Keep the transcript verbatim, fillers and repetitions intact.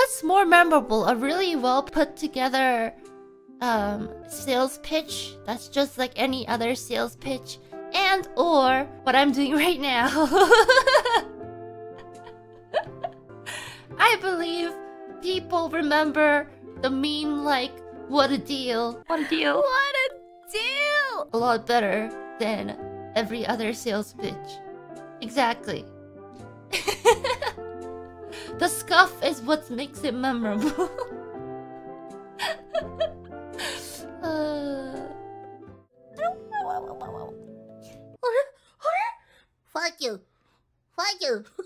what's more memorable? A really well put together um, sales pitch that's just like any other sales pitch, and or what I'm doing right now. I believe people remember the meme like, what a deal. What a deal. What a deal. A lot better than every other sales pitch. Exactly. The scuff is what makes it memorable. uh... Fuck you. Fuck you.